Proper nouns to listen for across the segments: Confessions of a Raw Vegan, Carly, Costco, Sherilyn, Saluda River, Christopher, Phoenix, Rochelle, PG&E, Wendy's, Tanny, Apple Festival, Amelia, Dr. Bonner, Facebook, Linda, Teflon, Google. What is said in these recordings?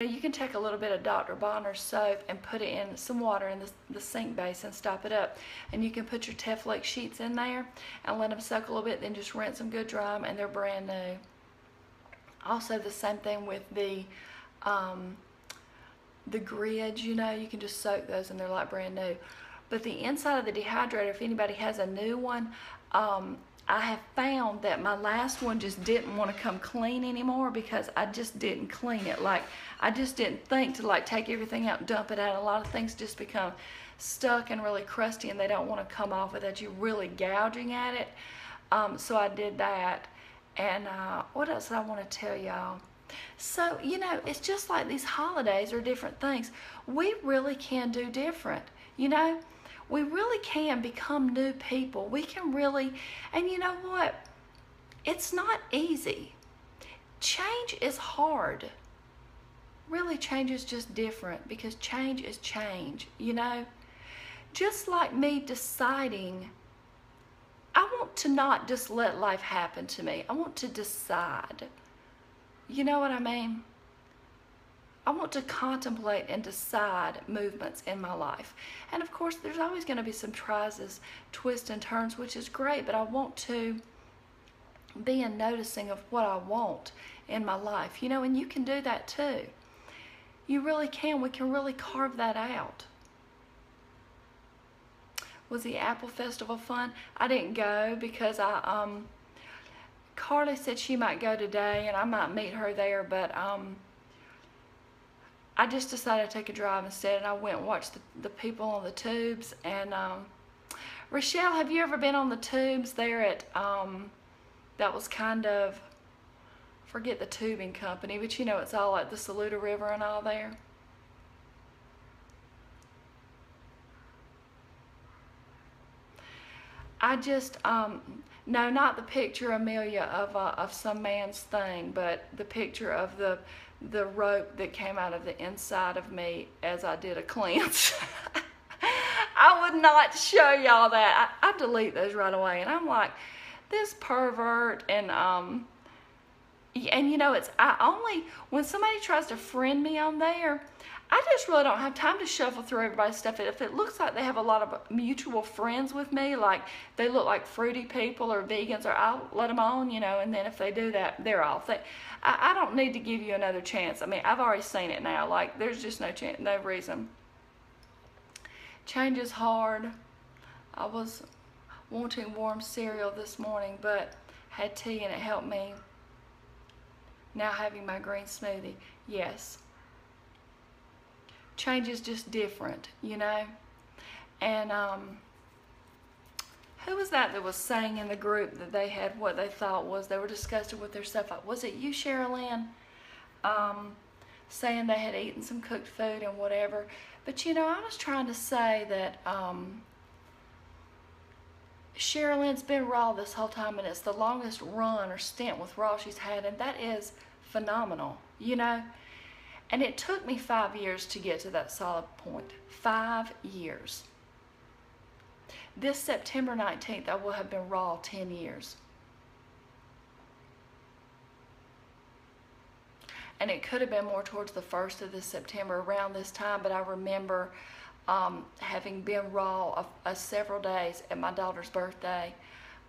You can take a little bit of Dr. Bonner soap and put it in some water in the sink basin, stop it up, and you can put your Teflon sheets in there and let them soak a little bit, then just rinse them good, dry them, and they're brand new. Also the same thing with the grids, you know, you can just soak those and they're like brand new. But the inside of the dehydrator, if anybody has a new one, I have found that my last one just didn't want to come clean anymore because I just didn't clean it. Like, I just didn't think to like take everything out and dump it out. A lot of things just become stuck and really crusty and they don't want to come off without you really gouging at it. So I did that. And what else did I want to tell y'all? So, you know, it's just like these holidays are different things. We really can do different, you know? We really can become new people. We can really, and you know what? It's not easy. Change is hard. Really, change is just different because change is change, you know? Just like me deciding, I want to not just let life happen to me. I want to decide. You know what I mean? I want to contemplate and decide movements in my life. And of course, there's always going to be some surprises, twists and turns, which is great, but I want to be in noticing of what I want in my life. You know, and you can do that too. You really can. We can really carve that out. Was the Apple Festival fun? I didn't go because I, Carly said she might go today and I might meet her there, but, I just decided to take a drive instead, and I went and watched the people on the tubes. And Rochelle, have you ever been on the tubes there at, that was kind of, forget the tubing company, but you know it's all at the Saluda River and all there. I just, no, not the picture, Amelia, of some man's thing, but the picture of the rope that came out of the inside of me as I did a cleanse. I would not show y'all that. I delete those right away, and I'm like, this pervert, and you know, it's, I only, when somebody tries to friend me on there, I just really don't have time to shuffle through everybody's stuff. If it looks like they have a lot of mutual friends with me, like they look like fruity people or vegans, or I'll let them on, you know, and then if they do that, they're off. I don't need to give you another chance. I mean, I've already seen it now. Like, there's just no chance, no reason. Change is hard. I was wanting warm cereal this morning, but had tea and it helped me. Now having my green smoothie, yes. Change is just different, you know? And who was that was saying in the group that they had what they thought was, they were disgusted with their stuff? Was it you, Sherilyn? Saying they had eaten some cooked food and whatever. But you know, I was trying to say that Sherilyn's been raw this whole time, and it's the longest run or stint with raw she's had, and that is phenomenal, you know? And it took me 5 years to get to that solid point. 5 years. This September 19th, I will have been raw 10 years. And it could have been more towards the 1st of this September, around this time, but I remember having been raw several days at my daughter's birthday.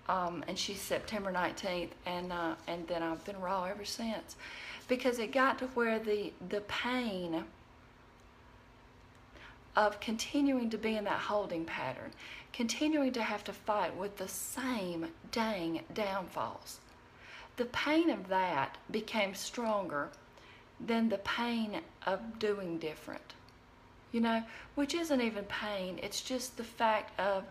And she's September 19th, and then I've been raw ever since. Because it got to where the pain of continuing to be in that holding pattern, continuing to have to fight with the same dang downfalls, the pain of that became stronger than the pain of doing different, you know, which isn't even pain, it's just the fact of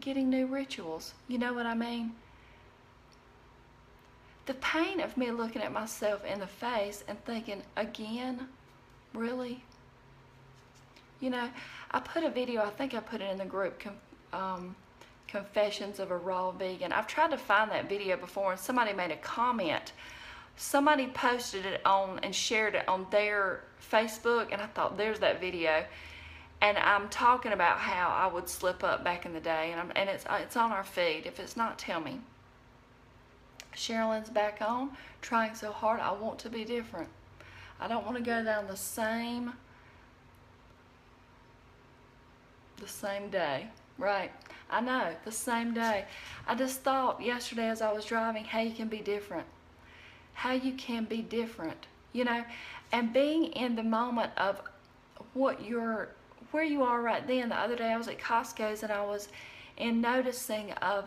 getting new rituals, you know what I mean? The pain of me looking at myself in the face and thinking, again, really? You know, I put a video, I think I put it in the group, Confessions of a Raw Vegan. I've tried to find that video before, and somebody made a comment. Somebody posted it on and shared it on their Facebook, and I thought, there's that video. And I'm talking about how I would slip up back in the day, and it's on our feed. If it's not, tell me. Sherilyn's back on, trying so hard. I want to be different. I don't want to go down the same day, right? I know, the same day. I just thought yesterday as I was driving how you can be different. How you can be different, you know, and being in the moment of what you're, where you are right then. The other day I was at Costco's and I was in noticing of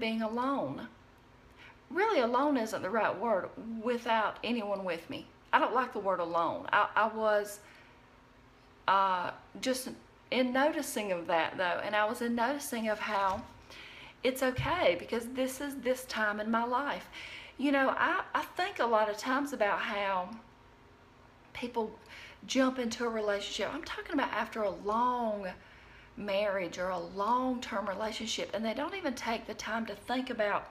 being alone. Really, alone isn't the right word, without anyone with me. I don't like the word alone. I was just in noticing of that though, and I was in noticing of how it's okay because this is this time in my life. You know, I think a lot of times about how people jump into a relationship. I'm talking about after a long marriage or a long-term relationship, and they don't even take the time to think about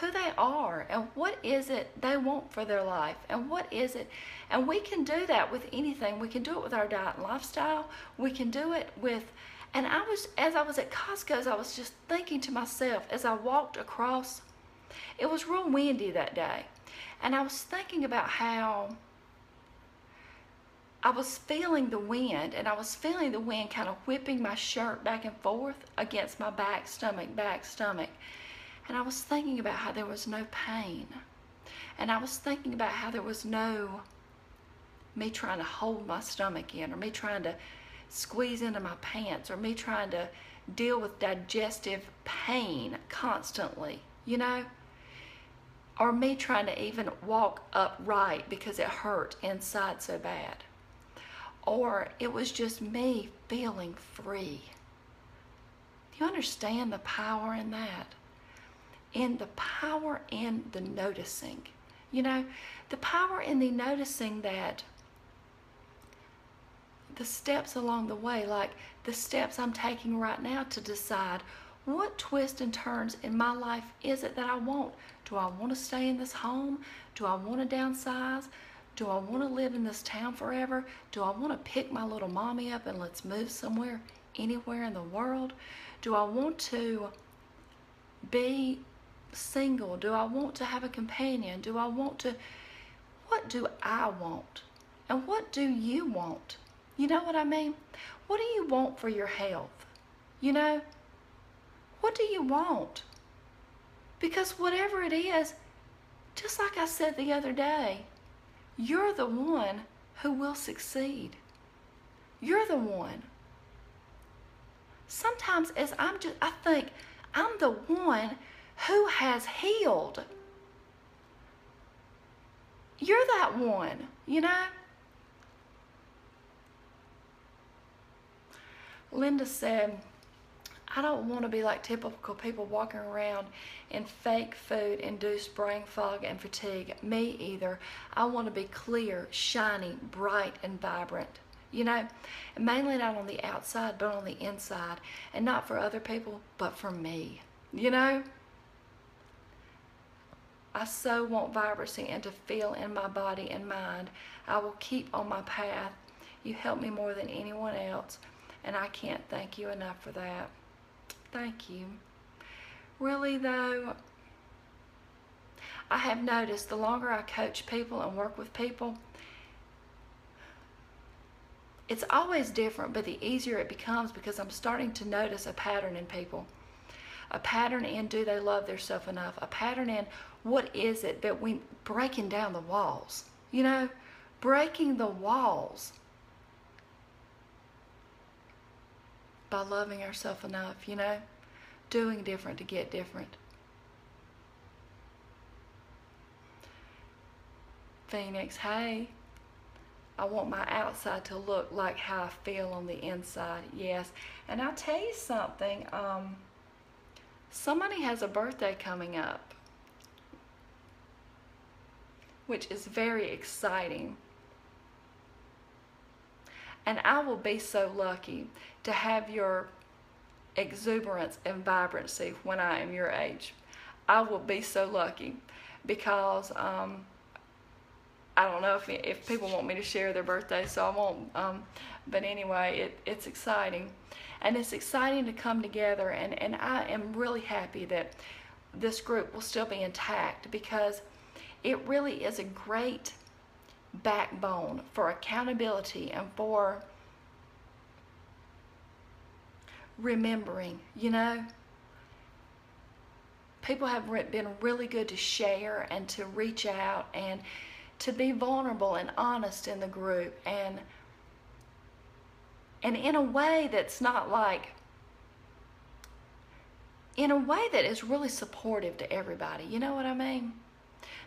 who they are and what is it they want for their life and what is it. And we can do that with anything. We can do it with our diet and lifestyle. We can do it with, and I was, as I was at Costco's, I was just thinking to myself as I walked across, it was real windy that day, and I was thinking about how I was feeling the wind, and I was feeling the wind kind of whipping my shirt back and forth against my back, stomach. And I was thinking about how there was no pain. And I was thinking about how there was no me trying to hold my stomach in, or me trying to squeeze into my pants, or me trying to deal with digestive pain constantly, you know? Or me trying to even walk upright because it hurt inside so bad. Or it was just me feeling free. Do you understand the power in that? In the power in the noticing. You know, the power in the noticing that the steps along the way, like the steps I'm taking right now to decide what twists and turns in my life is it that I want? Do I want to stay in this home? Do I want to downsize? Do I want to live in this town forever? Do I want to pick my little mommy up and let's move somewhere, anywhere in the world? Do I want to be single? Do I want to have a companion? Do I want to, what do I want? And what do you want? You know what I mean? What do you want for your health? You know, what do you want? Because whatever it is, just like I said the other day, you're the one who will succeed. You're the one. Sometimes as I think I'm the one who has healed. You're that one, you know? Linda said, I don't want to be like typical people walking around in fake food, induced brain fog and fatigue. Me either. I want to be clear, shiny, bright, and vibrant. You know, mainly not on the outside, but on the inside. And not for other people, but for me. You know, I so want vibrancy and to feel in my body and mind. I will keep on my path. You help me more than anyone else, and I can't thank you enough for that. Thank you. Really though, I have noticed the longer I coach people and work with people, it's always different, but the easier it becomes because I'm starting to notice a pattern in people. A pattern in, do they love themselves enough? A pattern in, what is it that we, breaking down the walls, you know, breaking the walls. By loving ourselves enough, you know, doing different to get different. Phoenix, hey, I want my outside to look like how I feel on the inside. Yes, and I'll tell you something, somebody has a birthday coming up, which is very exciting. And I will be so lucky to have your exuberance and vibrancy when I am your age. I will be so lucky because I don't know if people want me to share their birthday, so I won't. But anyway, it's exciting. And it's exciting to come together, and I am really happy that this group will still be intact, because it really is a great backbone for accountability and for remembering, you know. People have been really good to share and to reach out and to be vulnerable and honest in the group, and in a way that's not like, in a way that is really supportive to everybody. You know what I mean?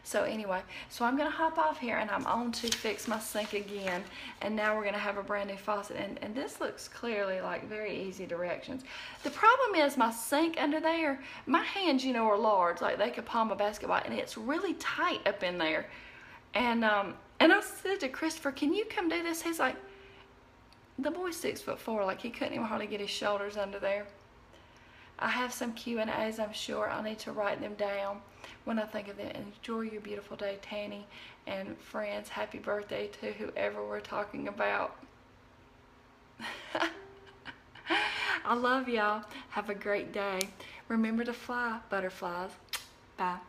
So anyway, so I'm going to hop off here, and I'm on to fix my sink again. And now we're going to have a brand new faucet. And this looks clearly like very easy directions. The problem is my sink under there, my hands, you know, are large. Like they could palm a basketball, and it's really tight up in there. And I said to Christopher, can you come do this? He's like, the boy's 6'4", like he couldn't even hardly get his shoulders under there. I have some Q&As, I'm sure. I'll need to write them down when I think of them. Enjoy your beautiful day, Tanny and friends. Happy birthday to whoever we're talking about. I love y'all. Have a great day. Remember to fly, butterflies. Bye.